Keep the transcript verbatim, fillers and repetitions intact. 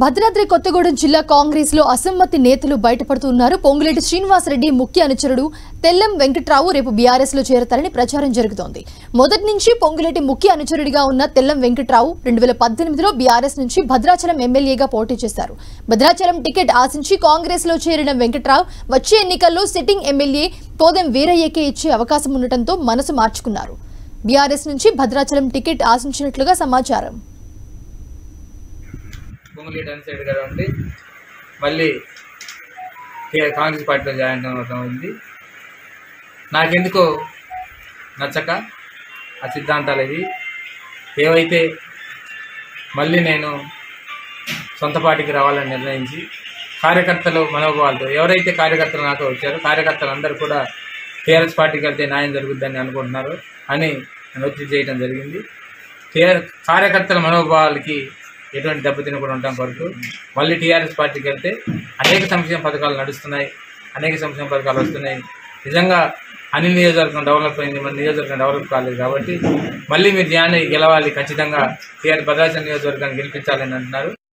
భద్రాద్రి కొత్తగూడెం జిల్లా కాంగ్రెస్ లో అసమ్మతి నేతలు బయటపడుతున్నారు. పొంగులేటి శ్రీనివాస్ రెడ్డి ముఖ్య అనుచరుడు తెల్లం వెంకటరావు రేపు బీఆర్ఎస్ లో చేరతారని ప్రచారం జరుగుతోంది. మొదటి నుంచి పొంగులేటి ముఖ్య అనుచరుడిగా ఉన్న తెల్లం వెంకటరావు రెండు వేల పద్దెనిమిది లో బీఆర్ఎస్ నుంచి భద్రాచలం ఎమ్మెల్యేగా పోటీ చేశారు. భద్రాచలం టికెట్ ఆశించి కాంగ్రెస్ లో చేరిన వెంకటరావు వచ్చే ఎన్నికల్లో సిట్టింగ్ ఎమ్మెల్యే పోదెం వీరయ్యకే ఇచ్చే అవకాశం ఉండటంతో మనసు మార్చుకున్నారు. బీఆర్ఎస్ నుంచి భద్రాచలం టికెట్ ఆశించినట్లుగా సమాచారం. పొంగులేటి అని సైడ్ కాబట్టి మళ్ళీ కాంగ్రెస్ పార్టీలో జాయిన్ అవుతుంది. నాకెందుకో నచ్చక ఆ సిద్ధాంతాలు ఇవి ఏవైతే మళ్ళీ నేను సొంత పార్టీకి రావాలని నిర్ణయించి కార్యకర్తలు మనోభావాలతో ఎవరైతే కార్యకర్తలు నాతో వచ్చారో కార్యకర్తలు అందరూ కూడా టీఆర్ఎస్ పార్టీకి వెళ్తే న్యాయం జరుగుద్దని అనుకుంటున్నారు అని నోటీస్ చేయడం జరిగింది. కార్యకర్తల మనోభావాలకి ఎటువంటి దెబ్బతిని కూడా ఉండటం కొరకు మళ్ళీ టీఆర్ఎస్ పార్టీకి వెళ్తే అనేక సంక్షేమ పథకాలు నడుస్తున్నాయి, అనేక సంక్షేమ పథకాలు వస్తున్నాయి. నిజంగా అన్ని నియోజకవర్గం డెవలప్ అయింది, మన నియోజకవర్గం డెవలప్ కాలేదు. కాబట్టి మళ్ళీ మీరు జాయిన్ అయ్యి గెలవాలి, ఖచ్చితంగా టీఆర్ఎస్ భద్రాచలం నియోజకవర్గాన్ని గెలిపించాలని అంటున్నారు.